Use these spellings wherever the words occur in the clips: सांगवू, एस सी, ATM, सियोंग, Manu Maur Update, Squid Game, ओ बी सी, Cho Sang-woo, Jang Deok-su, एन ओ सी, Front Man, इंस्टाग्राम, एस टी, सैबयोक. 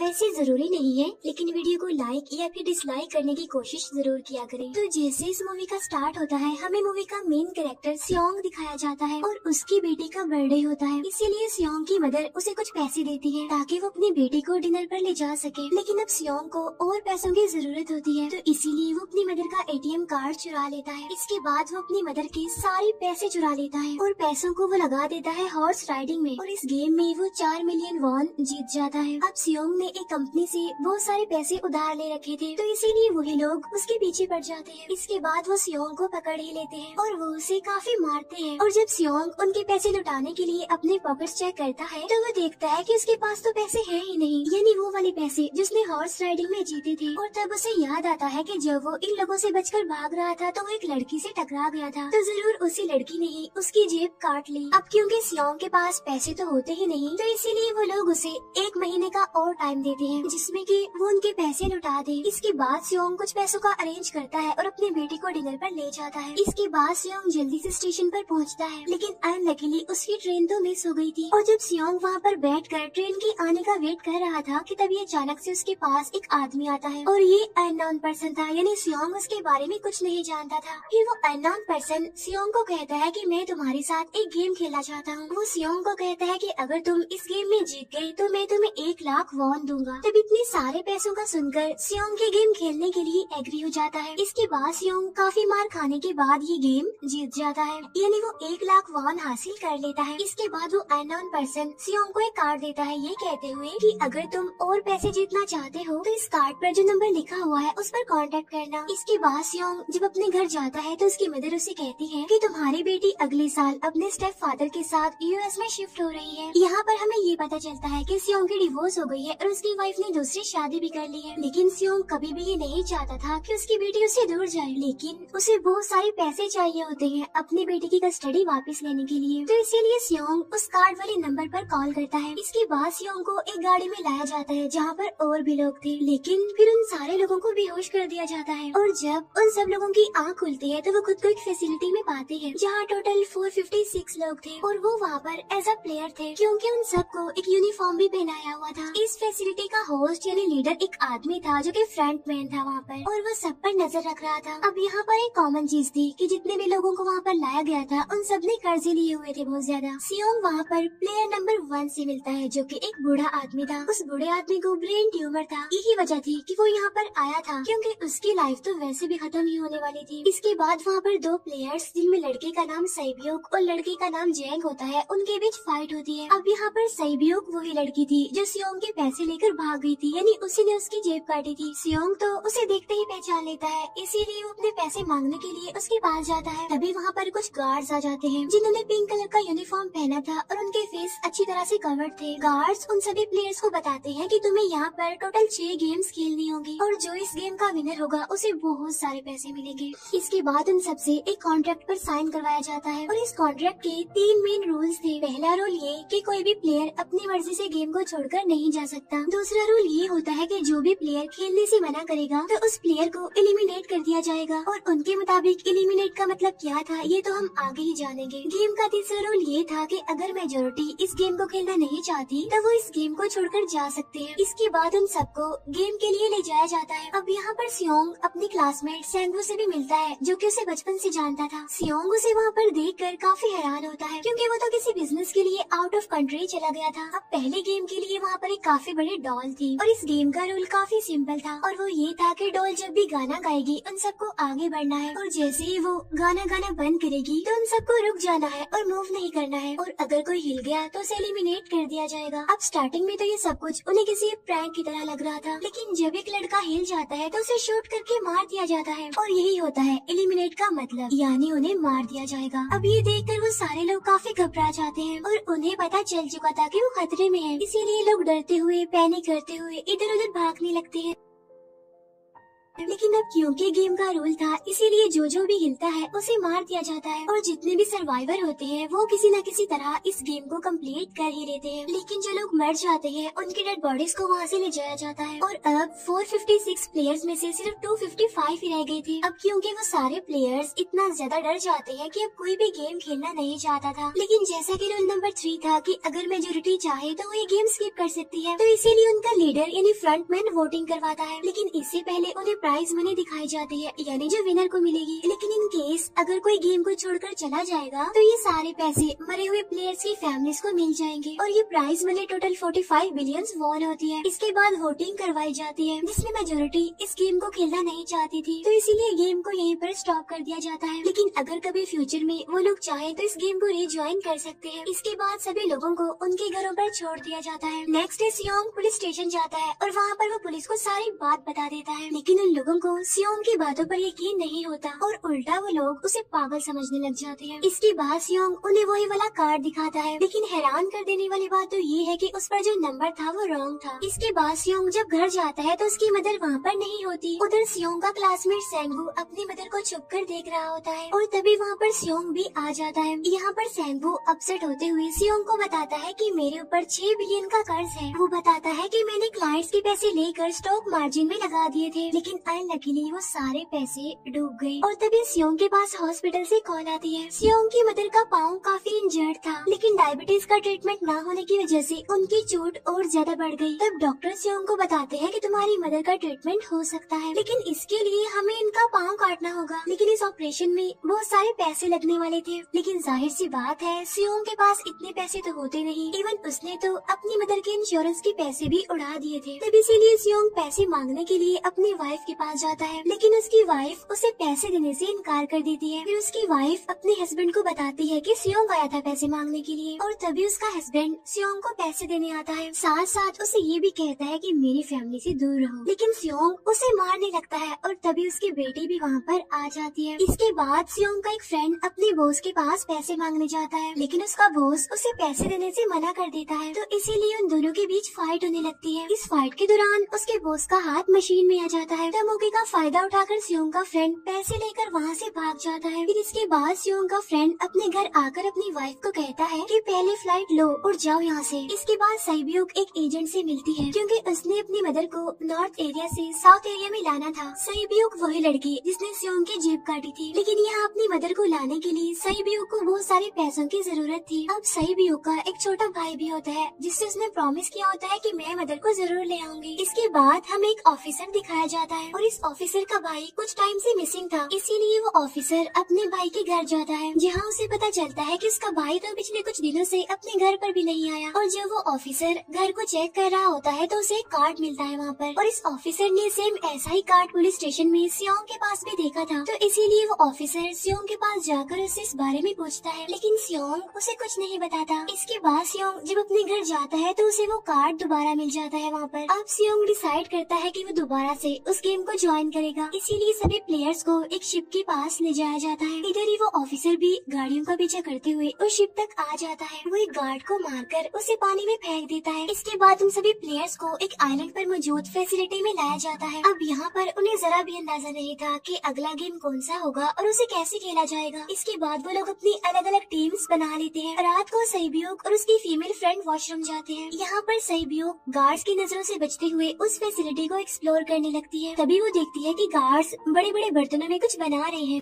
वैसे जरूरी नहीं है, लेकिन वीडियो को लाइक या फिर डिसलाइक करने की कोशिश जरूर किया करें। तो जैसे इस मूवी का स्टार्ट होता है, हमें मूवी का मेन कैरेक्टर सियोंग दिखाया जाता है और उसकी बेटी का बर्थडे होता है। इसीलिए सियोंग की मदर उसे कुछ पैसे देती है ताकि वो अपनी बेटी को डिनर पर ले जा सके। लेकिन अब सियोंग को और पैसों की जरूरत होती है, तो इसीलिए वो अपनी मदर का ATM कार्ड चुरा लेता है। इसके बाद वो अपनी मदर के सारे पैसे चुरा लेता है और पैसों को वो लगा देता है हॉर्स राइडिंग में और इस गेम में वो 4 मिलियन वॉन जीत जाता है। अब सियोंग ने एक कंपनी से बहुत सारे पैसे उधार ले रखे थे, तो इसीलिए वही लोग उसके पीछे पड़ जाते हैं। इसके बाद वो सियोंग को पकड़ ही लेते हैं और वो उसे काफी मारते हैं। और जब सियोंग उनके पैसे लुटाने के लिए अपने पॉकेट्स चेक करता है तो वो देखता है कि उसके पास तो पैसे है ही नहीं, यानी वो वाले पैसे जिसने हॉर्स राइडिंग में जीते थे। और तब उसे याद आता है कि जब वो इन लोगों से बचकर भाग रहा था तो वो एक लड़की से टकरा गया था, तो जरूर उसी लड़की ने ही उसकी जेब काट ली। अब क्योंकि सियोंग के पास पैसे तो होते ही नहीं, तो इसीलिए वो लोग उसे 1 महीने का और टाइम देते हैं जिसमें कि वो उनके पैसे लुटा दे। इसके बाद सियोंग कुछ पैसों का अरेंज करता है और अपने बेटे को डिनर पर ले जाता है। इसके बाद सियोंग जल्दी से स्टेशन पर पहुंचता है, लेकिन अनलकीली उसकी ट्रेन तो मिस हो गई थी। और जब सियोंग वहाँ पर बैठकर ट्रेन के आने का वेट कर रहा था कि तभी अचानक से उसके पास एक आदमी आता है और ये अननोन पर्सन था, यानी सियोंग उसके बारे में कुछ नहीं जानता था। फिर वो अननोन पर्सन सियोंग को कहता है कि मैं तुम्हारे साथ एक गेम खेलना चाहता हूँ। वो सियोंग को कहता है कि अगर तुम इस गेम में जीत गए तो मैं तुम्हें 1 लाख वॉन दूंगा। तब इतने सारे पैसों का सुनकर सियोंग के गेम खेलने के लिए एग्री हो जाता है। इसके बाद सियोंग काफी मार खाने के बाद ये गेम जीत जाता है, यानी वो 1 लाख वॉन हासिल कर लेता है। इसके बाद वो अननोन पर्सन सियोंग को एक कार्ड देता है ये कहते हुए कि अगर तुम और पैसे जीतना चाहते हो तो इस कार्ड पर जो नंबर लिखा हुआ है उस पर कांटेक्ट करना। इसके बाद सियोंग जब अपने घर जाता है तो उसकी मदर उसे कहती है कि तुम्हारी बेटी अगले साल अपने स्टेप फादर के साथ US में शिफ्ट हो रही है। यहाँ पर हमें ये पता चलता है कि सियोंग की डिवोर्स हो गई है और उसकी वाइफ ने दूसरी शादी भी कर ली है। लेकिन सियोंग कभी भी ये नहीं चाहता था कि उसकी बेटी उससे दूर जाए, लेकिन उसे बहुत सारे पैसे चाहिए होते हैं अपनी बेटी की कस्टडी वापस लेने के लिए, तो इसीलिए सियोंग उस कार्ड वाले नंबर पर कॉल करता है। इसके बाद सियोंग को एक गाड़ी में लाया जाता है जहाँ पर और भी लोग थे, लेकिन फिर उन सारे लोगों को बेहोश कर दिया जाता है। और जब उन सब लोगों की आँख खुलती है तो वो खुद को एक फैसिलिटी में पाते हैं जहाँ टोटल 456 लोग थे और वो वहाँ पर एज अ प्लेयर थे क्योंकि उन सबको एक यूनिफॉर्म भी पहनाया हुआ था। इस फैसिलिटी का होस्ट यानी लीडर एक आदमी था जो कि फ्रंट मैन था वहाँ पर और वो सब पर नजर रख रहा था। अब यहाँ पर एक कॉमन चीज थी कि जितने भी लोगों को वहाँ पर लाया गया था उन सब ने कर्जे लिए हुए थे बहुत ज्यादा। सियोंग वहाँ पर प्लेयर नंबर 1 से मिलता है जो कि एक बूढ़ा आदमी था। उस बूढ़े आदमी को ब्रेन ट्यूमर था, यही वजह थी कि वो यहाँ पर आया था क्योंकि उसकी लाइफ तो वैसे भी खत्म ही होने वाली थी। इसके बाद वहाँ पर 2 प्लेयर्स जिनमें लड़के का नाम सैबयोक और लड़के का नाम जैंग होता है उनके बीच फाइट होती है। अब यहाँ पर सैबयोक वही लड़की थी जो सियोंग के पैसे लेकर भाग गई थी, यानी उसी ने उसकी जेब काटी थी। सियोंग तो उसे देखते ही पहचान लेता है, इसीलिए वो अपने पैसे मांगने के लिए उसके पास जाता है। तभी वहाँ पर कुछ गार्ड्स आ जाते हैं जिन्होंने पिंक कलर का यूनिफॉर्म पहना था और उनके फेस अच्छी तरह से कवर्ड थे। गार्ड्स उन सभी प्लेयर्स को बताते हैं कि तुम्हें यहाँ पर टोटल 6 गेम्स खेलनी होगी और जो इस गेम का विनर होगा उसे बहुत सारे पैसे मिलेंगे। इसके बाद उन सबसे एक कॉन्ट्रैक्ट पर साइन करवाया जाता है और इस कॉन्ट्रैक्ट के 3 मेन रूल्स थे। पहला रूल ये कि कोई भी प्लेयर अपनी मर्जी से गेम को छोड़कर नहीं जा सकता। दूसरा रूल ये होता है कि जो भी प्लेयर खेलने से मना करेगा तो उस प्लेयर को एलिमिनेट कर दिया जाएगा और उनके मुताबिक एलिमिनेट का मतलब क्या था ये तो हम आगे ही जानेंगे। गेम का तीसरा रूल ये था कि अगर मेजोरिटी इस गेम को खेलना नहीं चाहती तो वो इस गेम को छोड़कर जा सकते हैं। इसके बाद उन सबको गेम के लिए ले जाया जाता है। अब यहाँ पर सियोंग अपने क्लासमेट सांगवू से भी मिलता है जो कि उसे बचपन से जानता था। सियोंग उसे वहाँ पर देखकर काफी हैरान होता है क्योंकि वो तो किसी बिजनेस के लिए आउट ऑफ कंट्री चला गया था। अब पहले गेम के लिए वहाँ पर एक काफी बड़ी डॉल थी और इस गेम का रूल काफी सिंपल था और वो ये था कि डॉल जब भी गाना गाएगी उन सबको आगे बढ़ना है और जैसे ही वो गाना गाना बंद करेगी तो उन सबको रुक जाना है और मूव नहीं करना है और अगर कोई हिल गया तो उसे एलिमिनेट कर दिया जाएगा। अब स्टार्टिंग में तो ये सब कुछ उन्हें किसी प्रैंक की तरह लग रहा था, लेकिन जब एक लड़का हिल जाता है तो उसे शूट करके मार दिया जाता है और यही होता है एलिमिनेट का मतलब, यानी उन्हें मार दिया जाएगा। अब ये देखकर वो सारे लोग काफी घबरा जाते हैं और उन्हें पता चल चुका था कि वो खतरे में है, इसीलिए लोग डरते हुए पैनिक करते हुए इधर उधर भागने लगते हैं। लेकिन अब क्योंकि गेम का रूल था इसीलिए जो भी हिलता है उसे मार दिया जाता है और जितने भी सर्वाइवर होते हैं वो किसी न किसी तरह इस गेम को कंप्लीट कर ही लेते हैं। लेकिन जो लोग मर जाते हैं उनके डेड बॉडीज को वहाँ से ले जाया जाता है और अब 456 प्लेयर्स में से सिर्फ 255 ही रह गए थे। अब क्योंकि वो सारे प्लेयर्स इतना ज्यादा डर जाते हैं कि अब कोई भी गेम खेलना नहीं चाहता था। लेकिन जैसा कि रूल नंबर 3 था कि अगर मेजोरिटी चाहे तो वो ये गेम स्किप कर सकती है, तो इसीलिए उनका लीडर यानी फ्रंट मैन वोटिंग करवाता है। लेकिन इससे पहले उन्हें प्राइज मनी दिखाई जाती है यानी जो विनर को मिलेगी। लेकिन इन केस अगर कोई गेम को छोड़कर चला जाएगा तो ये सारे पैसे मरे हुए प्लेयर्स की फैमिलीज को मिल जाएंगे और ये prize money total 45 billion won होती है। इसके बाद वोटिंग करवाई जाती है जिसमें मेजोरिटी इस गेम को खेलना नहीं चाहती थी, तो इसीलिए गेम को यहीं पर स्टॉप कर दिया जाता है। लेकिन अगर कभी फ्यूचर में वो लोग चाहे तो इस गेम को रीज्वाइन कर सकते हैं। इसके बाद सभी लोगों को उनके घरों पर छोड़ दिया जाता है। Next day सियोंग police station जाता है और वहाँ पर वो पुलिस को सारी बात बता देता है, लेकिन उन लोगों को सियोंग की बातों पर यकीन नहीं होता और उल्टा वो लोग उसे पागल समझने लग जाते हैं। इसके बाद सियोंग उन्हें वही वाला कार्ड दिखाता है, लेकिन हैरान कर देने वाली बात तो ये है कि उस पर जो नंबर था वो रॉन्ग था। इसके बाद सियोंग जब घर जाता है तो उसकी मदर वहाँ पर नहीं होती। उधर सियोंग का क्लासमेट सेंगू अपनी मदर को छुपकर देख रहा होता है और तभी वहाँ पर सियोंग भी आ जाता है। यहाँ पर सेंगू अपसेट होते हुए सियोंग को बताता है कि मेरे ऊपर 6 बिलियन का कर्ज है। वो बताता है कि मैंने क्लाइंट्स के पैसे लेकर स्टॉक मार्जिन में लगा दिए थे, लेकिन अनलकीली वो सारे पैसे डूब गए। और तभी सियोंग के पास हॉस्पिटल से कॉल आती है। सियोंग की मदर का पाँव काफी इंजर्ड था, लेकिन डायबिटीज का ट्रीटमेंट न होने की वजह से उनकी चोट और ज्यादा बढ़ गई। तब डॉक्टर सियोंग को बताते हैं कि तुम्हारी मदर का ट्रीटमेंट हो सकता है, लेकिन इसके लिए हमें इनका पाँव काटना होगा। लेकिन इस ऑपरेशन में बहुत सारे पैसे लगने वाले थे, लेकिन जाहिर सी बात है सियोंग के पास इतने पैसे तो होते नहीं। इवन उसने तो अपनी मदर के इंश्योरेंस के पैसे भी उड़ा दिए थे। तब इसीलिए सियोंग पैसे मांगने के लिए अपनी वाइफ के पास जाता है, लेकिन उसकी वाइफ उसे पैसे देने से इनकार कर देती है। फिर उसकी वाइफ अपने हस्बैंड को बताती है कि सियोंग आया था पैसे मांगने के लिए, और तभी उसका हस्बैंड सियोंग को पैसे देने आता है। साथ साथ उसे ये भी कहता है कि मेरी फैमिली से दूर रहो, लेकिन सियोंग उसे मारने लगता है और तभी उसकी बेटी भी वहाँ पर आ जाती है। इसके बाद सियोंग का एक फ्रेंड अपने बॉस के पास पैसे मांगने जाता है, लेकिन उसका बॉस उसे पैसे देने से मना कर देता है, तो इसीलिए उन दोनों के बीच फाइट होने लगती है। इस फाइट के दौरान उसके बॉस का हाथ मशीन में आ जाता है। तब मौके का फायदा उठाकर सियोंग का फ्रेंड पैसे लेकर वहाँ से भाग जाता है। फिर इसके बाद सियोंग का फ्रेंड अपने घर आकर अपनी वाइफ को कहता है कि पहले फ्लाइट लो और जाओ यहाँ से। इसके बाद साइब्यूक एक एजेंट से मिलती है क्योंकि उसने अपनी मदर को नॉर्थ एरिया से साउथ एरिया में लाना था। साइब्यूक वही लड़की जिसने सियोंग की जेब काटी थी, लेकिन यहाँ अपनी मदर को लाने के लिए साइब्यूक को बहुत सारे पैसों की जरूरत थी। अब साइब्यूक का एक छोटा भाई भी होता है जिससे उसने प्रॉमिस किया होता है कि मैं मदर को जरूर ले आऊंगी। इसके बाद हमें एक ऑफिसर दिखाया जाता है और इस ऑफिसर का भाई कुछ टाइम से मिसिंग था, इसीलिए वो ऑफिसर अपने भाई के घर जाता है, जहाँ उसे पता चलता है कि उसका भाई तो पिछले कुछ दिनों से अपने घर पर भी नहीं आया। और जब वो ऑफिसर घर को चेक कर रहा होता है तो उसे एक कार्ड मिलता है वहाँ पर, और इस ऑफिसर ने सेम ऐसा ही कार्ड पुलिस स्टेशन में सियोंग के पास भी देखा था, तो इसीलिए वो ऑफिसर सियोंग के पास जाकर उससे इस बारे में पूछता है, लेकिन सियोंग उसे कुछ नहीं बताता। इसके बाद सियोंग जब अपने घर जाता है तो उसे वो कार्ड दोबारा मिल जाता है वहाँ पर। अब सियोंग डिसाइड करता है कि वो दोबारा से उस गेम को ज्वाइन करेगा, इसीलिए सभी प्लेयर्स को एक शिप के पास ले जाया जाता है। इधर ही वो ऑफिसर भी गाड़ियों का पीछा करते हुए उस शिप तक आ जाता है। वो एक गार्ड को मारकर उसे पानी में फेंक देता है। इसके बाद उन सभी प्लेयर्स को एक आइलैंड पर मौजूद फैसिलिटी में लाया जाता है। अब यहाँ पर उन्हें जरा भी अंदाजा नहीं था कि अगला गेम कौन सा होगा और उसे कैसे खेला जाएगा। इसके बाद वो लोग अपनी अलग अलग टीम्स बना लेते हैं। रात को साइब्योक और उसकी फीमेल फ्रेंड वॉशरूम जाते हैं। यहाँ पर साइब्योक गार्ड्स की नजरों से बचते हुए उस फैसिलिटी को एक्सप्लोर करने लगती है। तभी वो देखती है कि गार्ड्स बड़े बड़े बर्तनों में कुछ बना रहे हैं,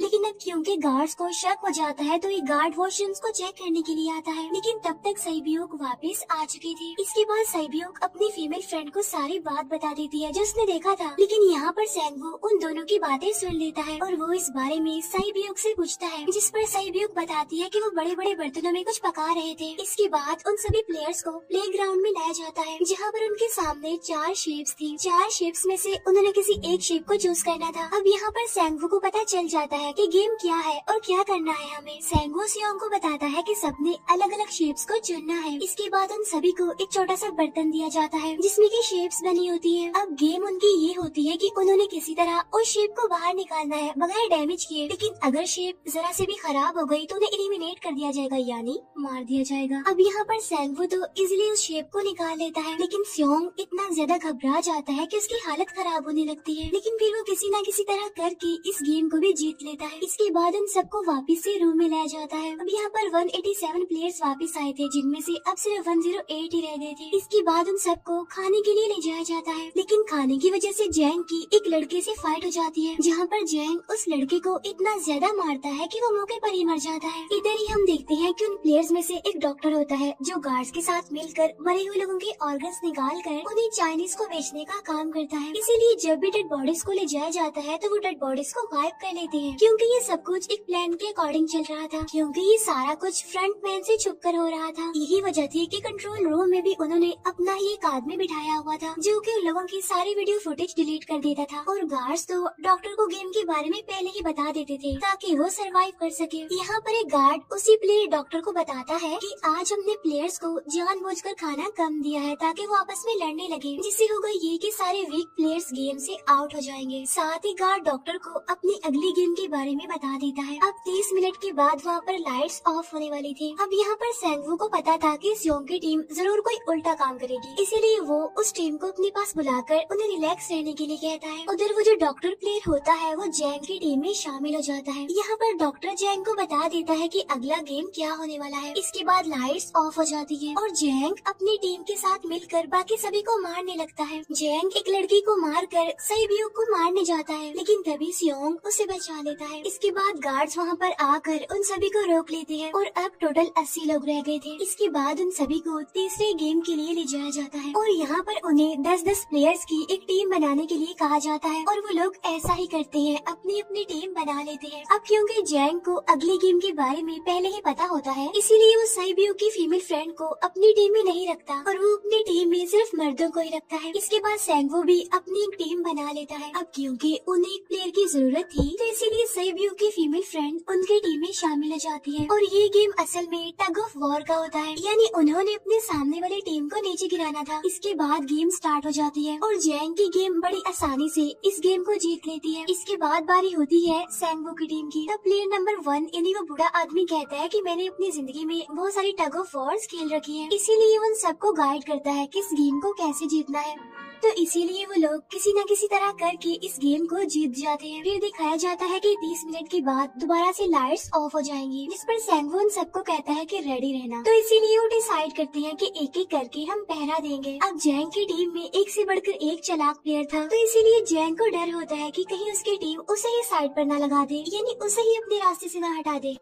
लेकिन अब क्योंकि गार्ड्स को शक हो जाता है तो ये गार्ड वॉशरूम्स को चेक करने के लिए आता है, लेकिन तब तक साइब्योक वापस आ चुकी थी। इसके बाद साइब्योक अपनी फीमेल फ्रेंड को सारी बात बता देती है जो उसने देखा था, लेकिन यहाँ पर सेंगू उन दोनों की बातें सुन लेता है और वो इस बारे में साइब्योक से पूछता है, जिस पर साइब्योक बताती है कि वो बड़े बड़े बर्तनों में कुछ पका रहे थे। इसके बाद उन सभी प्लेयर्स को प्लेग्राउंड में लाया जाता है, जहाँ पर उनके सामने 4 शेप्स थी। 4 शेप्स में से उन्होंने किसी एक शेप को चूज करना था। अब यहाँ पर सेंगू को पता चल जाता है है कि गेम क्या है और क्या करना है हमें। सांगवू सियोंग को बताता है कि सबने अलग अलग शेप्स को चुनना है। इसके बाद उन सभी को एक छोटा सा बर्तन दिया जाता है जिसमें की शेप्स बनी होती है। अब गेम उनकी ये होती है कि उन्होंने किसी तरह उस शेप को बाहर निकालना है बगैर डैमेज किए, लेकिन अगर शेप जरा से भी खराब हो गई तो उन्हें एलिमिनेट कर दिया जाएगा यानी मार दिया जाएगा। अब यहाँ पर सांगवू तो इजिली उस शेप को निकाल लेता है, लेकिन सियोंग इतना ज्यादा घबरा जाता है कि उसकी हालत खराब होने लगती है, लेकिन फिर वो किसी न किसी तरह करके इस गेम को भी जीत लेता है। इसके बाद उन सबको वापस से रूम में लाया जाता है। अब यहाँ पर 187 प्लेयर्स वापस आए थे जिनमें से अब सिर्फ 108 ही रह गए थे। इसके बाद उन सबको खाने के लिए ले जाया जाता है, लेकिन खाने की वजह से जैंग की एक लड़के से फाइट हो जाती है, जहाँ पर जैंग उस लड़के को इतना ज्यादा मारता है कि वो मौके पर ही मर जाता है। इधर ही हम देखते हैं कि उन प्लेयर्स में से एक डॉक्टर होता है जो गार्ड्स के साथ मिलकर मरे हुए लोगों के ऑर्गन्स निकाल कर उन्हें चाइनीज को बेचने का काम करता है। इसीलिए जब भी डेड बॉडीज को ले जाया जाता है तो वो डेड बॉडीज को गायब कर लेते हैं, क्योंकि ये सब कुछ एक प्लान के अकॉर्डिंग चल रहा था, क्योंकि ये सारा कुछ फ्रंट मैन से छुपकर हो रहा था। यही वजह थी कि कंट्रोल रूम में भी उन्होंने अपना ही एक आदमी बिठाया हुआ था जो कि उन लोगों की सारी वीडियो फुटेज डिलीट कर देता था, और गार्ड्स तो डॉक्टर को गेम के बारे में पहले ही बता देते थे ताकि वो सरवाइव कर सके। यहाँ पर एक गार्ड उसी प्लेयर डॉक्टर को बताता है कि आज हमने प्लेयर्स को जानबूझकर खाना कम दिया है ताकि वो आपस में लड़ने लगे, जिससे होगा ये कि सारे वीक प्लेयर्स गेम से आउट हो जाएंगे। साथ ही गार्ड डॉक्टर को अपनी अगली गेम के बारे में बता देता है। अब 30 मिनट के बाद वहाँ पर लाइट्स ऑफ होने वाली थी। अब यहाँ पर सांगवू को पता था कि सियोंग की टीम जरूर कोई उल्टा काम करेगी, इसीलिए वो उस टीम को अपने पास बुलाकर उन्हें रिलैक्स रहने के लिए कहता है। उधर वो जो डॉक्टर प्लेयर होता है वो जैंग की टीम में शामिल हो जाता है। यहाँ पर डॉक्टर जैंग को बता देता है कि अगला गेम क्या होने वाला है। इसके बाद लाइट्स ऑफ हो जाती है और जैंग अपनी टीम के साथ मिलकर बाकी सभी को मारने लगता है। जैंग एक लड़की को मारकर सैबयोक को मारने जाता है, लेकिन तभी सियोंग उसे बचा लेता है। इसके बाद गार्ड्स वहाँ पर आकर उन सभी को रोक लेते हैं और अब टोटल 80 लोग रह गए थे। इसके बाद उन सभी को तीसरे गेम के लिए ले जाया जाता है और यहाँ पर उन्हें 10-10 प्लेयर्स की एक टीम बनाने के लिए कहा जाता है, और वो लोग ऐसा ही करते हैं, अपनी अपनी टीम बना लेते हैं। अब क्योंकि जैंग को अगले गेम के बारे में पहले ही पता होता है, इसीलिए वो सैबयोक की फीमेल फ्रेंड को अपनी टीम में नहीं रखता और वो अपनी टीम में सिर्फ मर्दों को ही रखता है। इसके बाद सांगवू भी अपनी एक टीम बना लेता है। अब क्योंकि उन्हें एक प्लेयर की जरूरत थी तो इसीलिए सैबयोक की फीमेल फ्रेंड उनकी टीम में शामिल हो जाती है, और ये गेम असल में टग ऑफ वॉर का होता है, यानी उन्होंने अपने सामने वाली टीम को नीचे गिराना था। इसके बाद गेम स्टार्ट हो जाती है और जैंग की गेम बड़ी आसानी से इस गेम को जीत लेती है। इसके बाद बारी होती है सांगवू की टीम की। तब प्लेयर नंबर 1 यानी वो बूढ़ा आदमी कहता है कि मैंने अपनी जिंदगी में बहुत सारी टग ऑफ वॉर्स खेल रखी है, इसीलिए उन सबको गाइड करता है कि इस गेम को कैसे जीतना है, तो इसीलिए वो लोग किसी न किसी तरह करके इस गेम को जीत जाते हैं। फिर दिखाया जाता है कि 30 मिनट के बाद दोबारा से लाइट्स ऑफ हो जाएंगी, जिस पर सांगवू उन सबको कहता है कि रेडी रहना, तो इसीलिए वो डिसाइड करते हैं कि एक एक करके हम पहरा देंगे। अब जैंग की टीम में एक से बढ़कर एक चालाक प्लेयर था, तो इसीलिए जैंग को डर होता है कि कहीं उसकी टीम उसे ही साइड पर न लगा दे, यानी उसे ही अपने रास्ते से न हटा दे।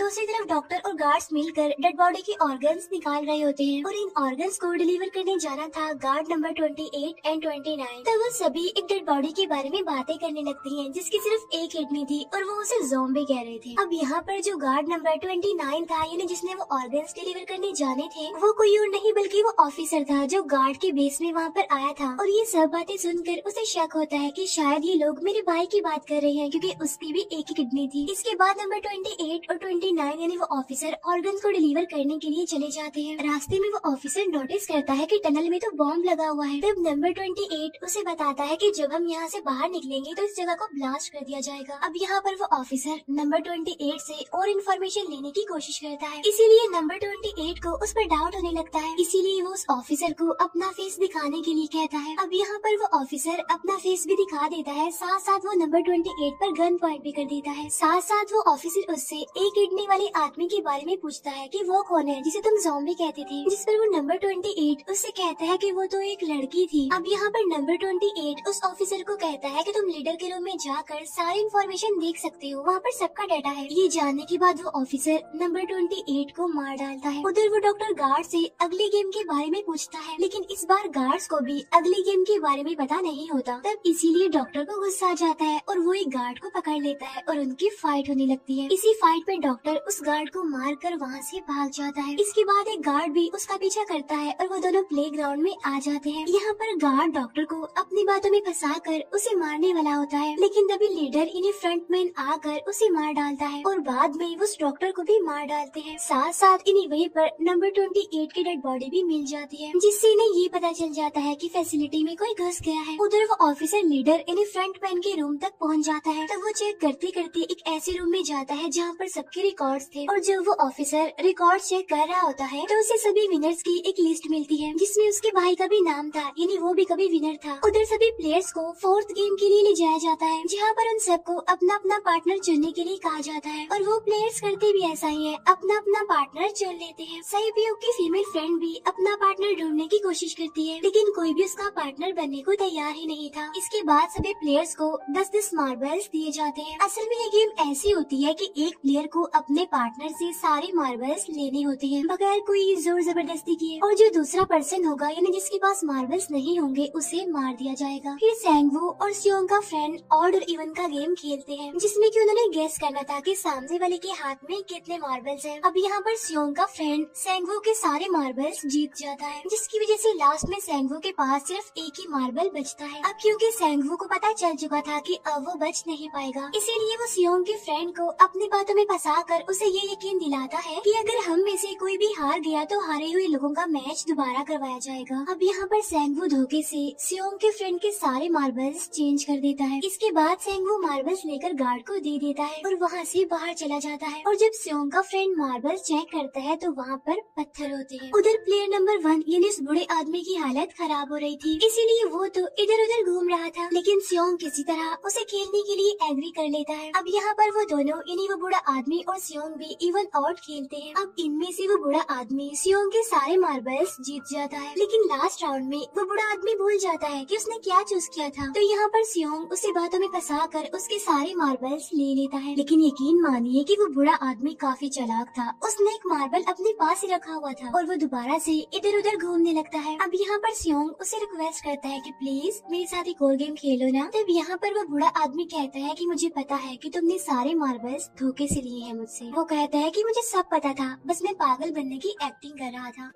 दूसरी तरफ डॉक्टर और गार्ड्स मिलकर डेड बॉडी के ऑर्गन्स निकाल रहे होते हैं, और इन ऑर्गन्स को डिलीवर करने जाना था गार्ड नंबर 28 एंड 29। तब वो सभी एक डेड बॉडी के बारे में बातें करने लगती हैं, जिसकी सिर्फ एक किडनी थी और वो उसे ज़ॉम्बी कह रहे थे। अब यहाँ पर जो गार्ड नंबर 29 था, यानी जिसने वो ऑर्गन्स डिलीवर करने जाने थे, वो कोई और नहीं बल्कि वो ऑफिसर था जो गार्ड के बेस में वहाँ पर आया था, और ये सब बातें सुनकर उसे शक होता है कि शायद ये लोग मेरे भाई की बात कर रहे हैं, क्योंकि उसकी भी एक ही किडनी थी। इसके बाद नंबर 28 और 29 यानी वो ऑफिसर ऑर्गन को डिलीवर करने के लिए चले जाते हैं। रास्ते में वो ऑफिसर नोटिस करता है कि टनल में तो बॉम्ब लगा हुआ है, तब नंबर 28 उसे बताता है कि जब हम यहाँ से बाहर निकलेंगे तो इस जगह को ब्लास्ट कर दिया जाएगा। अब यहाँ पर वो ऑफिसर नंबर 28 से और इन्फॉर्मेशन लेने की कोशिश करता है, इसीलिए नंबर 28 को उस पर डाउट होने लगता है, इसीलिए वो उस ऑफिसर को अपना फेस दिखाने के लिए कहता है। अब यहाँ पर वो ऑफिसर अपना फेस भी दिखा देता है, साथ साथ वो नंबर 28 पर गन पॉइंट भी कर देता है। साथ साथ वो ऑफिसर उससे एक किडनी वाले आदमी के बारे में पूछता है कि वो कौन है जिसे तुम ज़ॉम्बी कहते थे, जिस पर वो नंबर 28 उससे कहता है कि वो तो एक लड़की थी। अब यहाँ पर नंबर 28 उस ऑफिसर को कहता है कि तुम लीडर के रूम में जाकर सारी इन्फॉर्मेशन देख सकते हो, वहाँ पर सबका डाटा है। ये जानने के बाद वो ऑफिसर नंबर 28 को मार डालता है। उधर वो डॉक्टर गार्ड से अगले गेम के बारे में पूछता है, लेकिन इस बार गार्ड्स को भी अगले गेम के बारे में पता नहीं होता, तब इसीलिए डॉक्टर को गुस्सा आ जाता है और वो एक गार्ड को पकड़ लेता है और उनकी फाइट होने लगती है। इसी फाइट में डॉक्टर उस गार्ड को मारकर वहाँ से भाग जाता है। इसके बाद एक गार्ड भी उसका पीछा करता है और वो दोनों प्लेग्राउंड में आ जाते हैं। यहाँ पर गार्ड डॉक्टर को अपनी बातों में फंसाकर उसे मारने वाला होता है, लेकिन तभी लीडर इन्हें फ्रंट मैन आकर उसे मार डालता है और बाद में उस डॉक्टर को भी मार डालते हैं। साथ साथ इन्हें वहीं पर नंबर 28 की डेड बॉडी भी मिल जाती है, जिससे इन्हें ये पता चल जाता है कि फैसिलिटी में कोई घुस गया है। उधर वो ऑफिसर लीडर इन्हें फ्रंट मैन के रूम तक पहुँच जाता है, तब वो चेक करते करते एक ऐसे रूम में जाता है जहाँ पर सबके रिकॉर्ड्स थे, और जब वो ऑफिसर रिकॉर्ड चेक कर रहा होता है तो उसे सभी विनर्स की एक लिस्ट मिलती है, जिसमें उसके भाई का भी नाम था, यानी वो भी कभी विनर था। उधर सभी प्लेयर्स को 4th गेम के लिए ले जाया जाता है, जहाँ पर उन सबको अपना अपना पार्टनर चुनने के लिए कहा जाता है, और वो प्लेयर्स करते भी ऐसा ही है, अपना अपना पार्टनर चुन लेते हैं। साए-बyeok की फीमेल फ्रेंड भी अपना पार्टनर ढूंढने की कोशिश करती है, लेकिन कोई भी उसका पार्टनर बनने को तैयार ही नहीं था। इसके बाद सभी प्लेयर्स को 10-10 मार्बल्स दिए जाते हैं। असल में ये गेम ऐसी होती है कि एक प्लेयर को अपने पार्टनर से सारे मार्बल्स लेने होते हैं बगैर कोई जोर जबरदस्ती किए, और जो दूसरा पर्सन होगा यानी जिसके पास मार्बल्स नहीं होंगे उसे मार दिया जाएगा। फिर सांगवू और सियोंग का फ्रेंड ऑड और इवन का गेम खेलते हैं, जिसमें कि उन्होंने गेस करना था कि सामने वाले के हाथ में कितने मार्बल्स हैं। अब यहाँ पर सियोंग का फ्रेंड सांगवू के सारे मार्बल्स जीत जाता है, जिसकी वजह से लास्ट में सांगवू के पास सिर्फ एक ही मार्बल बचता है। अब क्योंकि सांगवू को पता चल चुका था कि अब वो बच नहीं पाएगा, इसीलिए वो सियोंग के फ्रेंड को अपनी बातों में फंसाकर उसे ये यकीन दिलाता है कि अगर हम में से कोई भी हार गया तो हारे हुए लोगों का मैच दोबारा करवाया जाएगा। अब यहाँ पर सांगवू धोखे से सियोंग के फ्रेंड के सारे मार्बल्स चेंज कर देता है। इसके बाद सांगवू मार्बल्स लेकर गार्ड को दे देता है और वहाँ से बाहर चला जाता है, और जब सियोंग का फ्रेंड मार्बल चेक करता है तो वहाँ पर पत्थर होते हैं। उधर प्लेयर नंबर 1 यानी उस बूढ़े आदमी की हालत खराब हो रही थी, इसीलिए वो तो इधर उधर घूम रहा था, लेकिन सियोंग किसी तरह उसे खेलने के लिए एग्री कर लेता है। अब यहाँ पर वो दोनों यानी वो बूढ़ा आदमी और सियोंग भी इवन आउट खेलते हैं। अब इनमें से वो बूढ़ा आदमी सियोंग के सारे मार्बल्स जीत जाता है, लेकिन लास्ट राउंड में वो बूढ़ा आदमी भूल जाता है कि उसने क्या चूज किया था, तो यहाँ पर सियोंग उसे बातों में फंसाकर उसके सारे मार्बल्स ले लेता है। लेकिन यकीन मानिए कि वो बूढ़ा आदमी काफी चालाक था, उसने एक मार्बल अपने पास ही रखा हुआ था और वो दोबारा से इधर उधर घूमने लगता है। अब यहाँ पर सियोंग उसे रिक्वेस्ट करता है कि प्लीज मेरे साथ एक और गेम खेलो ना। तब यहाँ पर वो बूढ़ा आदमी कहता है कि मुझे पता है कि तुमने सारे मार्बल्स धोखे से लिए हैं मुझसे। वो कहता है कि मुझे सब पता था, बस मैं पागल बनने की एक्टिंग कर रहा था।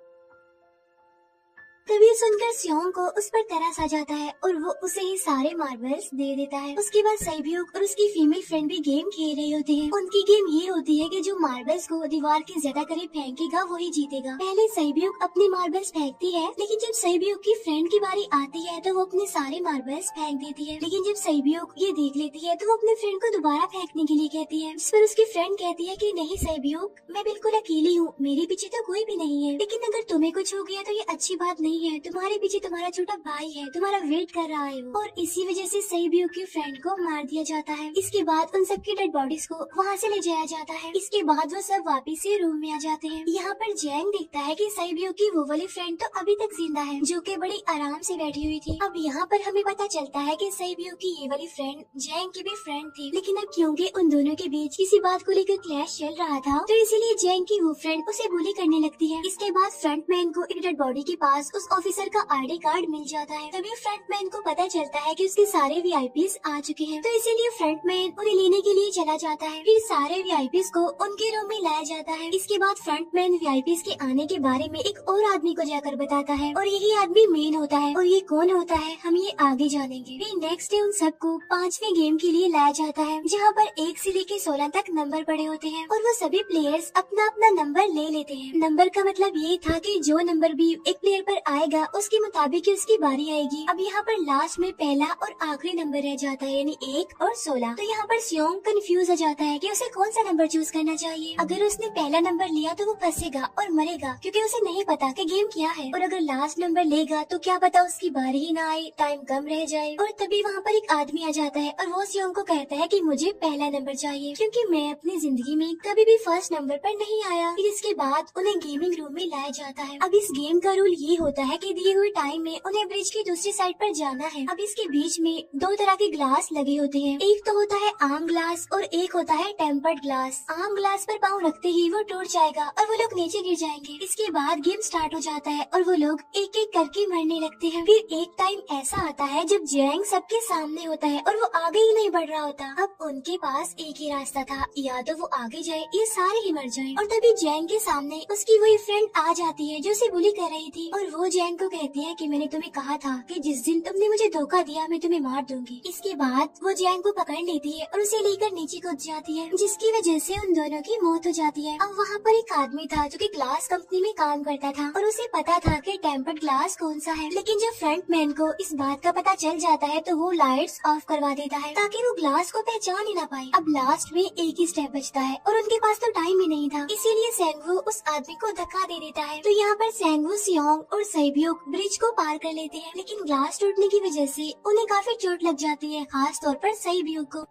तभी सुनकर सियोंग को उस पर तरस आ जाता है और वो उसे ही सारे मार्बल्स दे देता है। उसके बाद साए-बyeok और उसकी फीमेल फ्रेंड भी गेम खेल रहे होते हैं। उनकी गेम ये होती है कि जो मार्बल्स को दीवार के ज्यादा करीब फेंकेगा वो ही जीतेगा। पहले साए-बyeok अपने मार्बल्स फेंकती है, लेकिन जब साए-बyeok की फ्रेंड की बारी आती है तो वो अपने सारे मार्बल्स फेंक देती है, लेकिन जब साए-बyeok ये देख लेती है तो वो अपने फ्रेंड को दोबारा फेंकने के लिए कहती है, जिस पर उसकी फ्रेंड कहती है कि नहीं साए-बyeok, मैं बिल्कुल अकेली हूँ, मेरे पीछे तो कोई भी नहीं है, लेकिन अगर तुम्हें कुछ हो गया तो ये अच्छी बात नहीं है, तुम्हारे पीछे तुम्हारा छोटा भाई है, तुम्हारा वेट कर रहा है वो। और इसी वजह से साए-बyeok की फ्रेंड को मार दिया जाता है। इसके बाद उन सबकी डेड बॉडीज को वहाँ से ले जाया जाता है। इसके बाद वो सब वापस से रूम में आ जाते हैं। यहाँ पर जैंग देखता है कि साए-बyeok की वो वाली फ्रेंड तो अभी तक जिंदा है, जो कि बड़ी आराम से बैठी हुई थी। अब यहाँ पर हमें पता चलता है कि साए-बyeok की ये वाली फ्रेंड जैंग की भी फ्रेंड थी, लेकिन अब क्योंकि उन दोनों के बीच किसी बात को लेकर क्लैश चल रहा था तो इसीलिए जैंग की वो फ्रेंड उसे बुली करने लगती है। इसके बाद फ्रंट मैन को एक डेड बॉडी के पास उस ऑफिसर का आईडी कार्ड मिल जाता है। तभी फ्रंट मैन को पता चलता है कि उसके सारे वीआईपीस आ चुके हैं, तो इसीलिए फ्रंट मैन उन्हें लेने के लिए चला जाता है। फिर सारे वीआईपीस को उनके रूम में लाया जाता है। इसके बाद फ्रंट मैन वीआईपीस के आने के बारे में एक और आदमी को जाकर बताता है, और यही आदमी मेन होता है, और ये कौन होता है हम ये आगे जानेंगे। फिर नेक्स्ट डे उन सबको 5वें गेम के लिए लाया जाता है, जहाँ पर 1 से लेकर 16 तक नंबर पड़े होते हैं और वो सभी प्लेयर्स अपना अपना नंबर ले लेते हैं। नंबर का मतलब ये था कि जो नंबर भी एक प्लेयर पर आएगा उसके मुताबिक उसकी बारी आएगी। अब यहाँ पर लास्ट में पहला और आखिरी नंबर रह जाता है, यानी 1 और 16। तो यहाँ पर सियोंग कंफ्यूज हो जाता है कि उसे कौन सा नंबर चूज करना चाहिए। अगर उसने पहला नंबर लिया तो वो फंसेगा और मरेगा, क्योंकि उसे नहीं पता कि गेम क्या है, और अगर लास्ट नंबर लेगा तो क्या पता उसकी बारी ही ना आए, टाइम कम रह जाए। और तभी वहाँ पर एक आदमी आ जाता है और वो सियोंग को कहता है कि मुझे पहला नंबर चाहिए, क्योंकि मैं अपनी जिंदगी में कभी भी फर्स्ट नंबर पर नहीं आया। फिर इसके बाद उन्हें गेमिंग रूम में लाया जाता है। अब इस गेम का रूल ये होता है कि के दिए हुए टाइम में उन्हें ब्रिज की दूसरी साइड पर जाना है। अब इसके बीच में दो तरह के ग्लास लगे होते हैं, एक तो होता है आम ग्लास और एक होता है टेम्पर्ड ग्लास। आम ग्लास पर पाँव रखते ही वो टूट जाएगा और वो लोग नीचे गिर जाएंगे। इसके बाद गेम स्टार्ट हो जाता है और वो लोग एक एक करके मरने लगते हैं। फिर एक टाइम ऐसा आता है जब जैंग सबके सामने होता है और वो आगे ही नहीं बढ़ रहा होता। अब उनके पास एक ही रास्ता था, या तो वो आगे जाए या सारे ही मर जाए। और तभी जैंग के सामने उसकी वही फ्रेंड आ जाती है जो उसे बुली कर रही थी और वो जैंग को कहती है कि मैंने तुम्हें कहा था कि जिस दिन तुमने मुझे धोखा दिया मैं तुम्हें मार दूंगी। इसके बाद वो जैंग को पकड़ लेती है और उसे लेकर नीचे कूद जाती है, जिसकी वजह से उन दोनों की मौत हो जाती है। अब वहाँ पर एक आदमी था जो कि ग्लास कंपनी में काम करता था और उसे पता था कि टेम्पर्ड ग्लास कौन सा है, लेकिन जब फ्रंट मैन को इस बात का पता चल जाता है तो वो लाइट्स ऑफ करवा देता है ताकि वो ग्लास को पहचान ही ना पाए। अब लास्ट में एक ही स्टेप बचता है और उनके पास तो टाइम ही नहीं था, इसीलिए सांग-वू उस आदमी को धक्का दे देता है। तो यहाँ पर सांग-वू, सियोंग और सैब्योक ब्रिज को पार कर लेते हैं, लेकिन ग्लास टूटने की वजह से उन्हें काफी चोट लग जाती है, खास तौर पर सैब्योक को।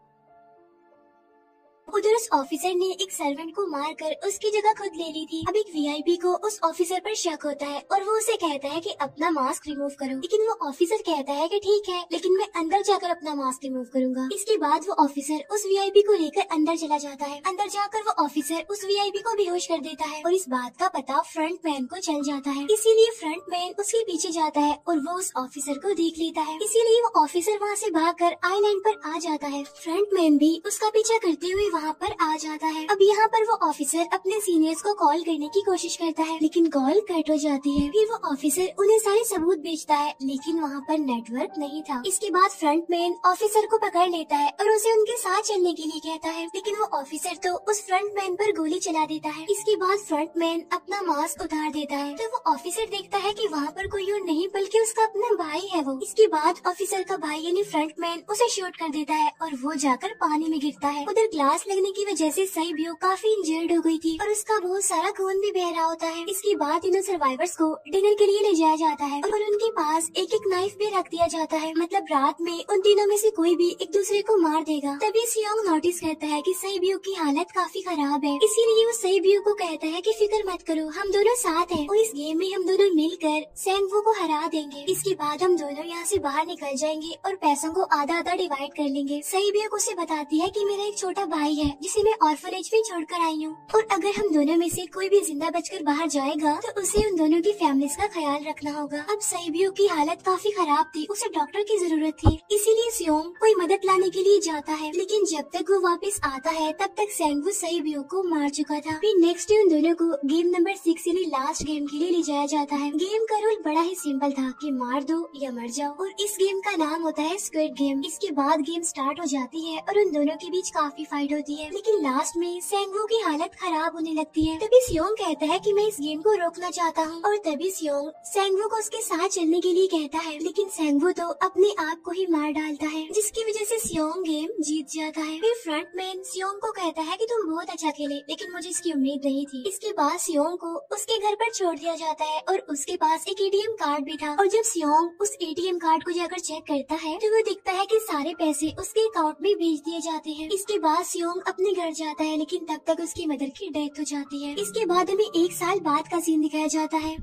उधर उस ऑफिसर ने एक सर्वेंट को मारकर उसकी जगह खुद ले ली थी। अब एक वीआईपी को उस ऑफिसर पर शक होता है और वो उसे कहता है कि अपना मास्क रिमूव करो, लेकिन वो ऑफिसर कहता है कि ठीक है, लेकिन मैं अंदर जाकर अपना मास्क रिमूव करूंगा। इसके बाद वो ऑफिसर उस वीआईपी को लेकर अंदर चला जाता है। अंदर जाकर वो ऑफिसर उस वीआईपी को बेहोश कर देता है और इस बात का पता फ्रंट मैन को चल जाता है, इसीलिए फ्रंट मैन उसके पीछे जाता है और वो उस ऑफिसर को देख लेता है, इसीलिए वो ऑफिसर वहाँ से भागकर आईलैंड पर आ जाता है। फ्रंट मैन भी उसका पीछा करते हुए वहाँ पर आ जाता है। अब यहाँ पर वो ऑफिसर अपने सीनियर्स को कॉल करने की कोशिश करता है, लेकिन कॉल कट हो जाती है। फिर वो ऑफिसर उन्हें सारे सबूत भेजता है, लेकिन वहाँ पर नेटवर्क नहीं था। इसके बाद फ्रंट मैन ऑफिसर को पकड़ लेता है और उसे उनके साथ चलने के लिए कहता है, लेकिन वो ऑफिसर तो उस फ्रंट मैन पर गोली चला देता है। इसके बाद फ्रंट मैन अपना मास्क उतार देता है, तो वो ऑफिसर देखता है कि वहाँ पर कोई और नहीं बल्कि उसका अपना भाई है वो। इसके बाद ऑफिसर का भाई यानी फ्रंट मैन उसे शूट कर देता है और वो जाकर पानी में गिरता है। उधर ग्लास लगने की वजह से सैब्योक काफी इंजर्ड हो गई थी और उसका बहुत सारा खून भी बह रहा होता है। इसके बाद इन सर्वाइवर्स को डिनर के लिए ले जाया जाता है और उनके पास एक एक नाइफ भी रख दिया जाता है, मतलब रात में उन तीनों में से कोई भी एक दूसरे को मार देगा। तभी सियोंग नोटिस करता है कि सैब्योक की हालत काफी खराब है, इसीलिए वो सैब्योक को कहता है कि फिक्र मत करो, हम दोनों साथ हैं और इस गेम में हम दोनों मिलकर सांग-वू को हरा देंगे। इसके बाद हम दोनों यहाँ से बाहर निकल जाएंगे और पैसों को आधा आधा डिवाइड कर लेंगे। सैब्योक उसे बताती है कि मेरा एक छोटा भाई है जिसे मैं ऑर्फनेज में छोड़कर आई हूँ और अगर हम दोनों में से कोई भी जिंदा बचकर बाहर जाएगा तो उसे उन दोनों की फैमिलीज का ख्याल रखना होगा। अब सैब्योक की हालत काफी खराब थी, उसे डॉक्टर की जरूरत थी, इसीलिए सियोंग कोई मदद लाने के लिए जाता है, लेकिन जब तक वो वापस आता है तब तक सांग-वू सैब्योक को मार चुका था। फिर नेक्स्ट डे उन दोनों को गेम नंबर 6 यानी लास्ट गेम के लिए ले जाया जाता है। गेम का रूल बड़ा ही सिंपल था कि मार दो या मर जाओ और इस गेम का नाम होता है स्क्विड गेम। इसके बाद गेम स्टार्ट हो जाती है और उन दोनों के बीच काफी फाइट होती है, लेकिन लास्ट में सांग-वू की हालत खराब होने लगती है। तभी सियोंग कहता है कि मैं इस गेम को रोकना चाहता हूँ और तभी सियोंग सांग-वू को उसके साथ चलने के लिए कहता है, लेकिन सांग-वू तो अपने आप को ही मार डालता है, जिसकी वजह से सियोंग गेम जीत जाता है। फिर फ्रंट मैन सियोंग को कहता है कि तुम बहुत अच्छा खेले, लेकिन मुझे इसकी उम्मीद नहीं थी। इसके बाद सियोंग को उसके घर पर छोड़ दिया जाता है और उसके पास एक ATM कार्ड भी था और जब सियोंग उस ATM कार्ड को जाकर चेक करता है तो वो दिखता है कि सारे पैसे उसके अकाउंट में भेज दिए जाते हैं। इसके बाद सियोंग अपने घर जाता है, लेकिन तब तक उसकी मदर की डेथ हो जाती है। इसके बाद हमें एक साल बाद का सीन दिखाया जाता है,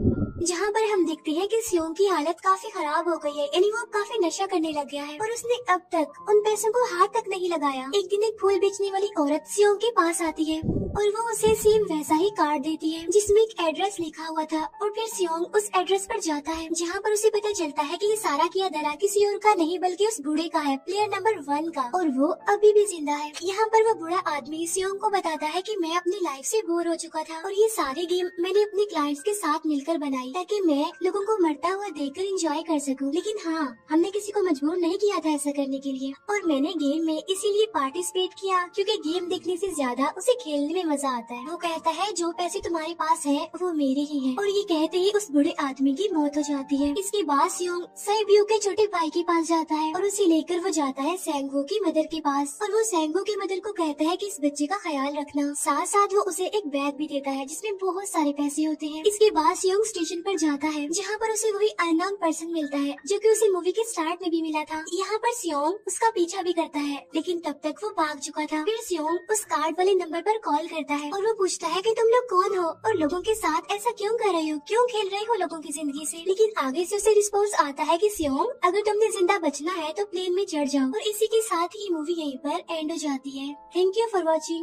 जहाँ पर हम देखते हैं कि सियोंग की हालत काफी खराब हो गई है, यानी वो काफी नशा करने लग गया है और उसने अब तक उन पैसों को हाथ तक नहीं लगाया। एक दिन एक फूल बेचने वाली औरत सियोंग के पास आती है और वो उसे सेम वैसा ही कार्ड देती है जिसमें एक एड्रेस लिखा हुआ था और फिर सियोंग उस एड्रेस पर जाता है, जहाँ पर उसे पता चलता है कि ये सारा किया धरा किसी और का नहीं बल्कि उस बूढ़े का है, प्लेयर नंबर 1 का, और वो अभी भी जिंदा है। यहाँ पर वो बूढ़ा आदमी सियोंग को बताता है कि मैं अपनी लाइफ से बोर हो चुका था और ये सारे गेम मैंने अपने क्लाइंट्स के साथ मिलकर बनाई ताकि मैं लोगों को मरता हुआ देखकर एंजॉय कर सकूं, लेकिन हाँ, हमने किसी को मजबूर नहीं किया था ऐसा करने के लिए और मैंने गेम में इसीलिए पार्टिसिपेट किया क्योंकि गेम देखने से ज्यादा उसे खेलने में मजा आता है। वो कहता है जो पैसे तुम्हारे पास है वो मेरे ही है, और ये कहते ही उस बूढ़े आदमी की मौत हो जाती है। इसके बाद सियोंग सैब्योक के छोटे भाई के पास जाता है और उसे लेकर वो जाता है सांग-वू की मदर के पास और वो सांग-वू की मदर को कहता है कि इस बच्चे का ख्याल रखना, साथ साथ वो उसे एक बैग भी देता है जिसमें बहुत सारे पैसे होते हैं। इसके बाद सियोंग स्टेशन पर जाता है जहाँ पर उसे वही अननोन पर्सन मिलता है जो कि उसे मूवी के स्टार्ट में भी मिला था। यहाँ पर सियोंग उसका पीछा भी करता है लेकिन तब तक वो भाग चुका था। फिर सियोंग उस कार्ड वाले नंबर पर कॉल करता है और वो पूछता है कि तुम लोग कौन हो और लोगों के साथ ऐसा क्यों कर रहे हो, क्यों खेल रहे हो लोगों की जिंदगी से। लेकिन आगे से उसे रिस्पॉन्स आता है कि सियोंग अगर तुमने जिंदा बचना है तो प्लेन में चढ़ जाओ। और इसी के साथ ही मूवी यहीं पर एंड हो जाती है। Thank you for watching.